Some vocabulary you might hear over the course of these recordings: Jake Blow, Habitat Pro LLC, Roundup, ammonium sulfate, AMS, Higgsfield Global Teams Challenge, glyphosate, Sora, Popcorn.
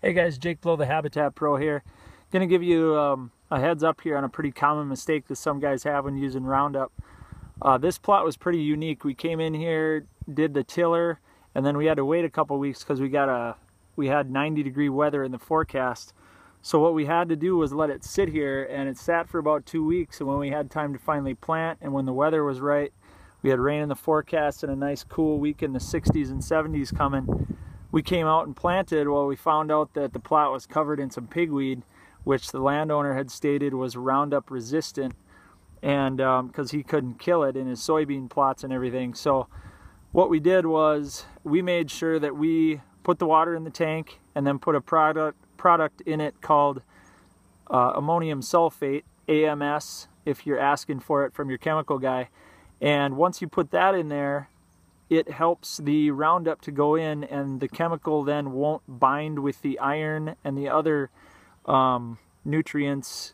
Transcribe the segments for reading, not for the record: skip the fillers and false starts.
Hey guys, Jake Blow, the Habitat Pro here. Gonna give you a heads up here on a pretty common mistake that some guys have when using Roundup. This plot was pretty unique. We came in here, did the tiller, and then we had to wait a couple weeks because we had 90-degree weather in the forecast. So what we had to do was let it sit here, and it sat for about 2 weeks, and when we had time to finally plant and when the weather was right, we had rain in the forecast and a nice cool week in the 60s and 70s coming. We came out and planted. Well, we found out that the plot was covered in some pigweed, which the landowner had stated was Roundup resistant, and because he couldn't kill it in his soybean plots and everything. So what we did was we made sure that we put the water in the tank and then put a product in it called ammonium sulfate, AMS, if you're asking for it from your chemical guy. And once you put that in there, it helps the Roundup to go in, and the chemical then won't bind with the iron and the other nutrients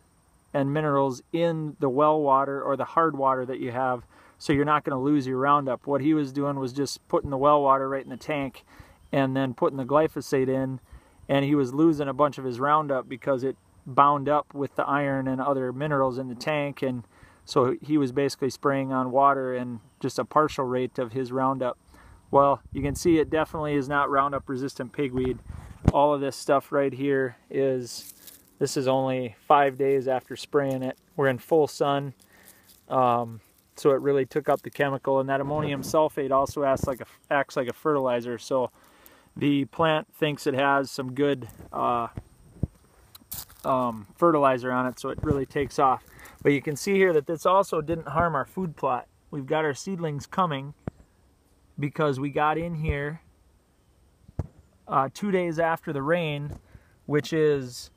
and minerals in the well water or the hard water that you have, so you're not going to lose your Roundup. What he was doing was just putting the well water right in the tank and then putting the glyphosate in, and he was losing a bunch of his Roundup because it bound up with the iron and other minerals in the tank, and so he was basically spraying on water and just a partial rate of his Roundup. Well, you can see it definitely is not Roundup resistant pigweed. All of this stuff right here is only 5 days after spraying it. We're in full sun, so it really took up the chemical, and that ammonium sulfate also acts like a fertilizer. So the plant thinks it has some good fertilizer on it, so it really takes off. But you can see here that this also didn't harm our food plot. We've got our seedlings coming because we got in here 2 days after the rain, which is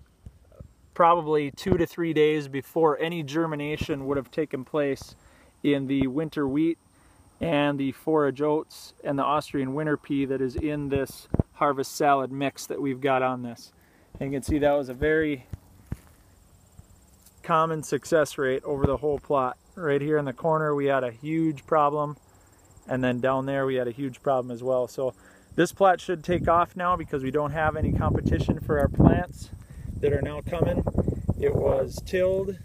probably 2 to 3 days before any germination would have taken place in the winter wheat and the forage oats and the Austrian winter pea that is in this harvest salad mix that we've got on this. And you can see that was a very common success rate over the whole plot. Right here in the corner we had a huge problem, and then down there we had a huge problem as well. So this plot should take off now because we don't have any competition for our plants that are now coming. It was tilled,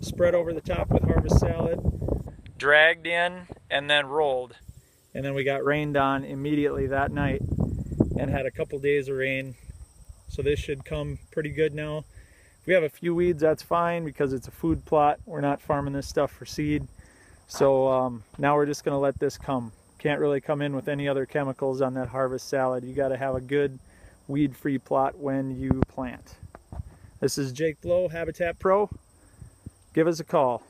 spread over the top with harvest salad, dragged in, and then rolled, and then we got rained on immediately that night and had a couple days of rain. So this should come pretty good now. We have a few weeds, that's fine, because it's a food plot. We're not farming this stuff for seed. So now we're just gonna let this come. Can't really come in with any other chemicals on that harvest salad. You gotta have a good weed-free plot when you plant. This is Jake Blow, Habitat Pro. Give us a call.